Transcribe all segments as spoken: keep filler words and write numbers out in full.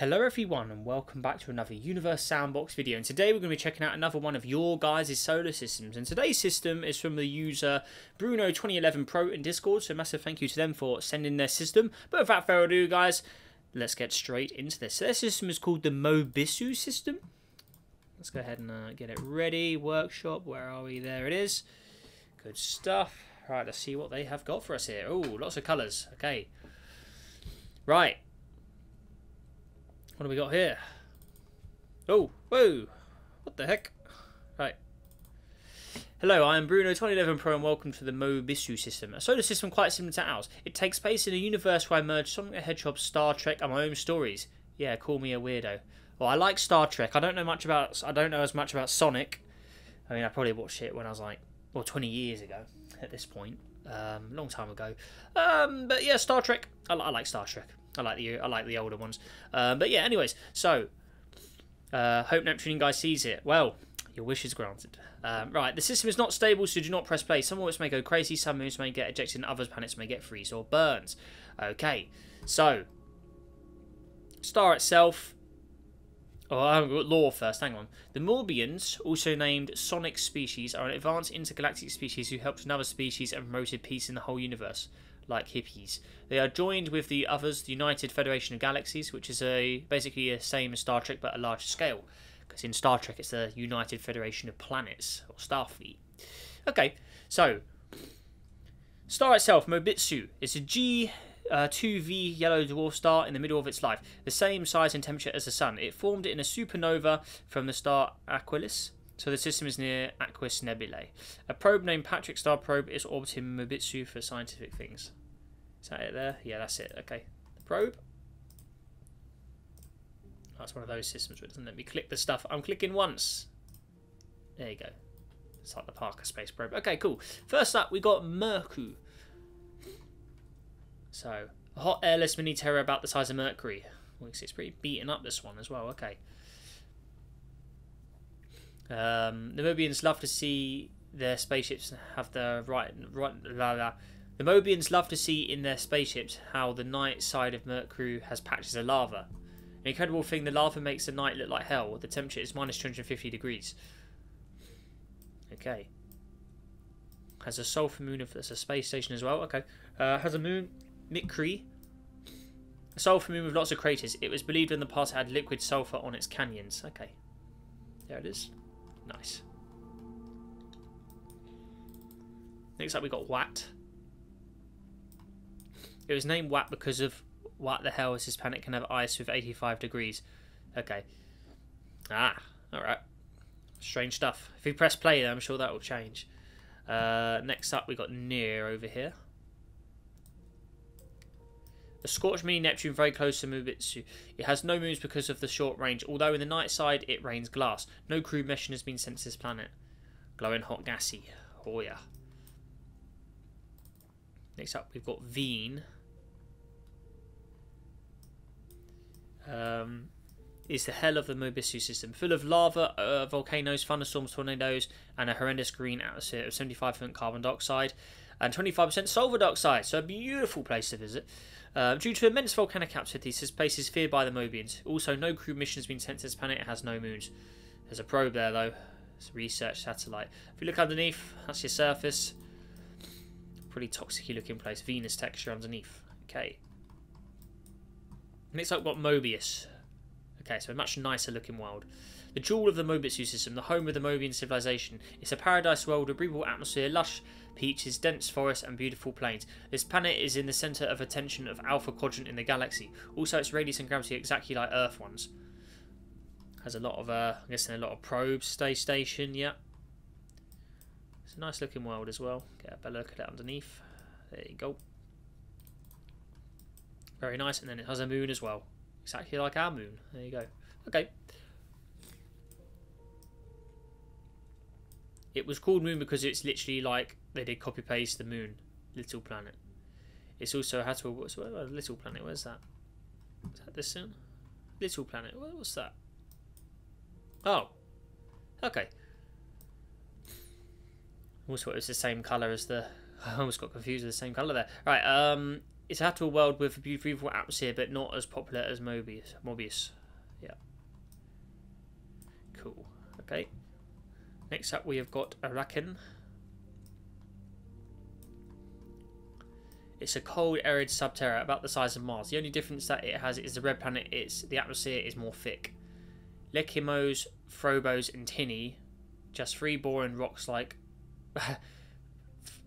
Hello everyone and welcome back to another Universe Sandbox video, and today we're going to be checking out another one of your guys' solar systems. And today's system is from the user Bruno twenty eleven pro in Discord, so massive thank you to them for sending their system. But without further ado guys, let's get straight into this. So their system is called the Mobisu system. Let's go ahead and uh, get it ready. Workshop, where are we? There it is. Good stuff. Right, let's see what they have got for us here. Oh, lots of colours. Okay. Right. What do we got here? Oh, whoa! What the heck? Right. Hello, I am Bruno twenty eleven pro and welcome to the Mobisu system, a solar system quite similar to ours. It takes place in a universe where I merge Sonic the Hedgehog, Star Trek, and my own stories. Yeah, call me a weirdo. Well, I like Star Trek. I don't know much about. I don't know as much about Sonic. I mean, I probably watched it when I was like, well, twenty years ago at this point, um, long time ago. Um, but yeah, Star Trek. I, I like Star Trek. I like the I like the older ones, uh, but yeah. Anyways, so uh, hope Neptune guy sees it. Well, your wish is granted. Um, right, the system is not stable, so do not press play. Some orbits may go crazy, some moons may get ejected, and others planets may get freeze or burns. Okay, so star itself. Oh, I've got lore first, hang on. The Morbians, also named Sonic Species, are an advanced intergalactic species who helped another species and promoted peace in the whole universe, like hippies. They are joined with the others, the United Federation of Galaxies, which is a basically the same as Star Trek but a larger scale. Because in Star Trek it's the United Federation of Planets, or Starfleet. Okay, so star itself, Mobisu, is a G... Uh, two V yellow dwarf star in the middle of its life, the same size and temperature as the Sun. It formed in a supernova from the star Aquilus, so the system is near Aquis Nebulae. A probe named Patrick Star Probe is orbiting Mobisu for scientific things. Is that it there? Yeah, that's it. Okay. The probe. That's one of those systems where it doesn't let me click the stuff. I'm clicking once. There you go. It's like the Parker Space Probe. Okay, cool. First up, we got Merku. So, a hot airless mini-terra about the size of Mercury. Well, it's pretty beaten up, this one, as well. Okay. Um, the Mobians love to see their spaceships have the right... right la, la. The Mobians love to see in their spaceships how the night side of Mercury has patches of lava. An incredible thing, the lava makes the night look like hell. The temperature is minus two hundred fifty degrees. Okay. Has a sulfur moon of... That's a space station as well. Okay. Uh, has a moon... Mikri, a sulfur moon with lots of craters. It was believed in the past it had liquid sulfur on its canyons. Okay, there it is. Nice. Next up we got Wat. It was named Wat because of what the hell is this planet can have ice with eighty-five degrees. Okay. Ah, alright. Strange stuff. If we press play then I'm sure that will change. Uh, next up we got Nier over here. A scorched mini-Neptune very close to Mobisu. It has no moons because of the short range, although in the night side it rains glass. No crew mission has been sent to this planet. Glowing hot gassy. Oh yeah. Next up we've got Veen. Um, it's the hell of the Mobisu system. Full of lava, uh, volcanoes, thunderstorms, tornadoes, and a horrendous green atmosphere of seventy-five percent carbon dioxide and twenty-five percent sulfur dioxide. So a beautiful place to visit. Uh, due to immense volcanic activity, this place is feared by the Mobians. Also, no crew missions been sent to this planet. It has no moons. There's a probe there, though. It's a research satellite. If you look underneath, that's your surface. Pretty toxic-y looking place. Venus texture underneath. Okay. Next up, we've got Mobius. Okay, so a much nicer looking world. The jewel of the Mobisu system, the home of the Mobian civilization. It's a paradise world with breathable atmosphere, lush peaches, dense forests, and beautiful plains. This planet is in the centre of attention of Alpha Quadrant in the galaxy. Also, its radius and gravity are exactly like Earth ones. Has a lot of, uh, I'm guessing, a lot of probes. Stay station, yeah. It's a nice looking world as well. Get a better look at it underneath. There you go. Very nice, and then it has a moon as well. Exactly like our moon. There you go. Okay. It was called Moon because it's literally like they did copy paste the moon, little planet. It's also had to what's what, little planet. Where's that? Is that this one? Little planet. What, what's that? Oh, okay. Also, it was the same color as the. I almost got confused with the same color there. Right. Um, It's out to a world with a beautiful, beautiful atmosphere, but not as popular as Mobius. Mobius. Yeah. Cool. Okay. Next up, we have got Arakan. It's a cold, arid subterra about the size of Mars. The only difference that it has is the red planet. It's the atmosphere is more thick. Lecimos, Frobos, and Tinny, just three boring rocks like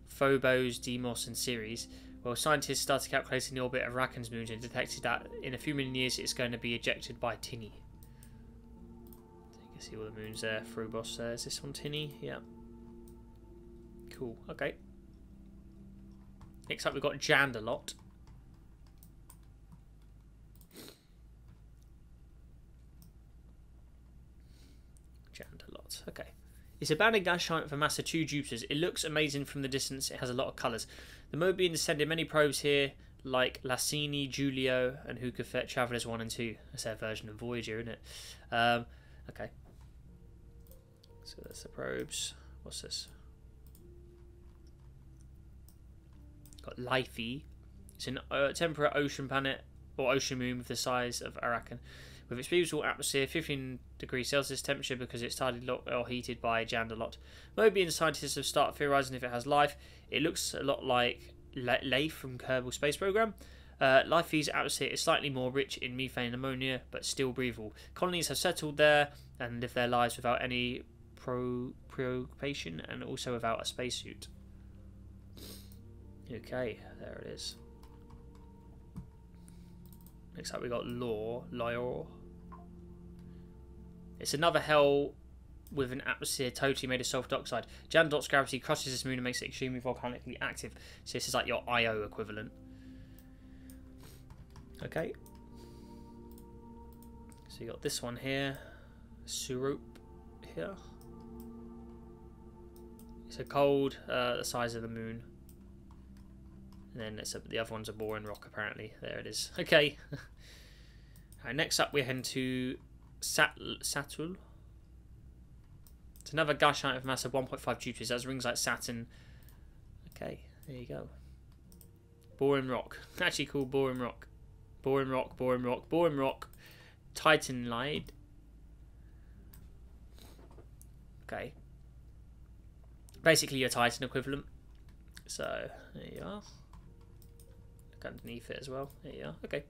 Phobos, Deimos, and Ceres. Well, scientists started calculating the orbit of Arakan's moons and detected that in a few million years it's going to be ejected by Tinny. You can see all the moons there. Frobos there. Is this on Tinny? Yeah. Cool. Okay. Next up we've got Jandalot. Jandalot. Okay. It's a banded gas giant with a mass of two Jupiters. It looks amazing from the distance. It has a lot of colours. The Mobians sending many probes here, like Lassini, Giulio, and Hukafet, Travelers One and Two. That's their version of Voyager, isn't it? Um, okay. So that's the probes. What's this? Got Lifey. It's an uh, temperate ocean planet or ocean moon with the size of Arakan. With its beautiful atmosphere, fifteen degrees Celsius temperature because it's tided or heated by Jandalot. Mobian scientists have started theorising if it has life. It looks a lot like Ley from Kerbal Space Program. Uh, Lifey's atmosphere is slightly more rich in methane and ammonia, but still breathable. Colonies have settled there and live their lives without any pro preoccupation and also without a spacesuit. Okay, there it is. Next up we got Lyor. Lyor. It's another hell with an atmosphere totally made of sulfur oxide. Jandalot's gravity crushes this moon and makes it extremely volcanically active. So this is like your I O equivalent. Okay. So you got this one here. Surup here. It's a cold, uh, the size of the moon. And then it's a, the other one's a boring rock, apparently. There it is. Okay. All right, next up, we're heading to Sat Satul. It's another gas giant of mass of one point five Jupiters. That has rings like Saturn. Okay, there you go. Boring rock. Actually called boring rock. Boring rock, boring rock, boring rock. Titan light. Okay. Basically your Titan equivalent. So, there you are. Underneath it as well. There you are. Okay.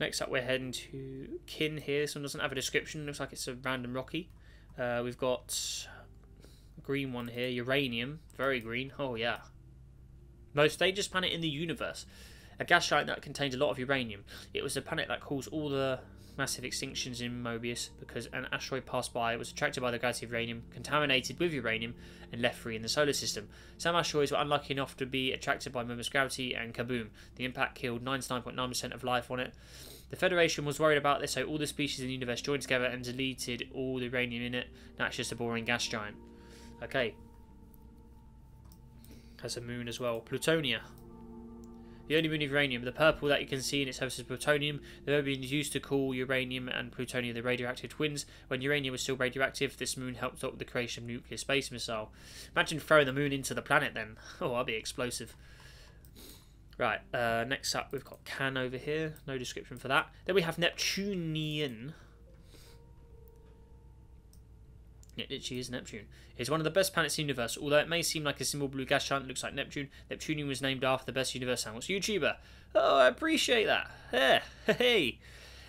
Next up, we're heading to Kin here. This one doesn't have a description. Looks like it's a random rocky. Uh, we've got a green one here. Uranium. Very green. Oh, yeah. Most dangerous planet in the universe. A gas giant that contains a lot of uranium. It was the planet that caused all the massive extinctions in Mobius because an asteroid passed by, was attracted by the gravity of uranium, contaminated with uranium, and left free in the solar system. Some asteroids were unlucky enough to be attracted by Mobius gravity, and kaboom! The impact killed ninety-nine point nine percent of life on it. The Federation was worried about this, so all the species in the universe joined together and deleted all the uranium in it. That's just a boring gas giant. Okay. Has a moon as well. Plutonia. The only moon of uranium, the purple that you can see in its surface is plutonium. The Mobians used to call uranium and plutonium the radioactive twins. When uranium was still radioactive, this moon helped stop the creation of a nuclear space missile. Imagine throwing the moon into the planet then. Oh, that'd be explosive. Right, uh, next up we've got Can over here. No description for that. Then we have Neptunian. It literally is Neptune. It's one of the best planets in the universe. Although it may seem like a simple blue gas giant that looks like Neptune, Neptunian was named after the best Universe Sandbox YouTuber. Oh, I appreciate that. Yeah. Hey.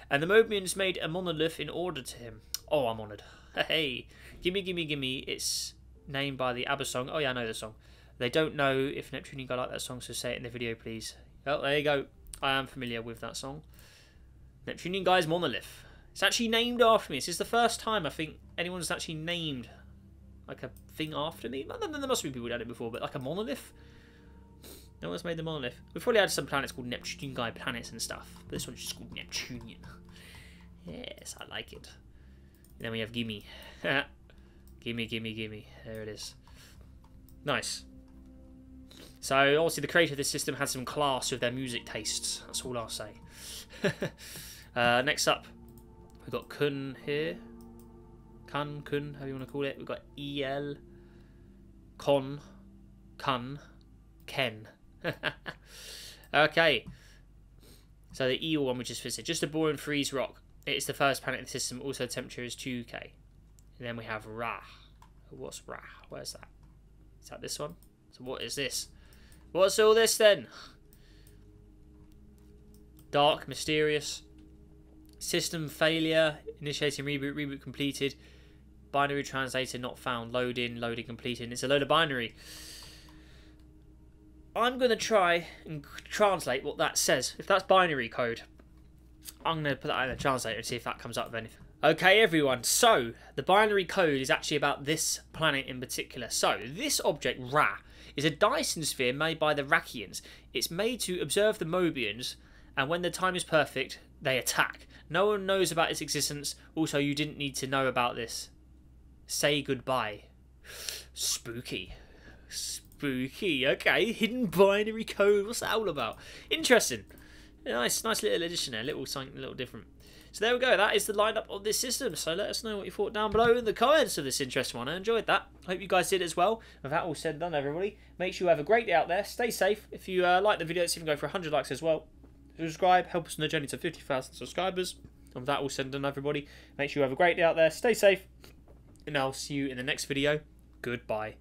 And the Mobians made a monolith in order to him. Oh, I'm honoured. Hey. Gimme, gimme, gimme. It's named by the ABBA song. Oh, yeah, I know the song. They don't know if Neptunian guy liked that song, so say it in the video, please. Oh, there you go. I am familiar with that song. Neptunian guy's monolith. It's actually named after me. This is the first time I think anyone's actually named like a thing after me. There must be people who've done it before, but like a monolith. No one's made the monolith. We've probably had some planets called Neptunian guy planets and stuff, but this one's just called Neptunian. Yes, I like it. And then we have Gimme. Gimme, gimme, gimme. There it is. Nice. So obviously the creator of this system had some class with their music tastes. That's all I'll say. uh, next up. We've got Kun here. Kun, Kun, however you want to call it. We've got E L, Con, Kun, Ken. Okay. So the E U one we just visited. Just a boring freeze rock. It's the first planet in the system. Also, the temperature is two K. And then we have Ra. What's Ra? Where's that? Is that this one? So what is this? What's all this then? Dark, mysterious. System failure. Initiating reboot. Reboot completed. Binary translator not found. Loading. Loading completed. It's a load of binary. I'm going to try and translate what that says. If that's binary code, I'm going to put that in the translator and see if that comes up with anything. Okay, everyone. So, the binary code is actually about this planet in particular. So, this object, Ra, is a Dyson sphere made by the Rakians. It's made to observe the Mobians, and when the time is perfect, they attack. No one knows about its existence. Also, you didn't need to know about this. Say goodbye. Spooky. Spooky. Spooky, okay. Hidden binary code. What's that all about? Interesting. Nice, nice little addition there. Little something, a little different. So there we go. That is the lineup of this system. So let us know what you thought down below in the comments of this interesting one. I enjoyed that. I hope you guys did as well. With that all said and done, everybody, make sure you have a great day out there. Stay safe. If you uh, like the video, see if you can go for one hundred likes as well. Subscribe. Help us on the journey to fifty thousand subscribers. And with that all said and done, everybody, make sure you have a great day out there. Stay safe. And I'll see you in the next video. Goodbye.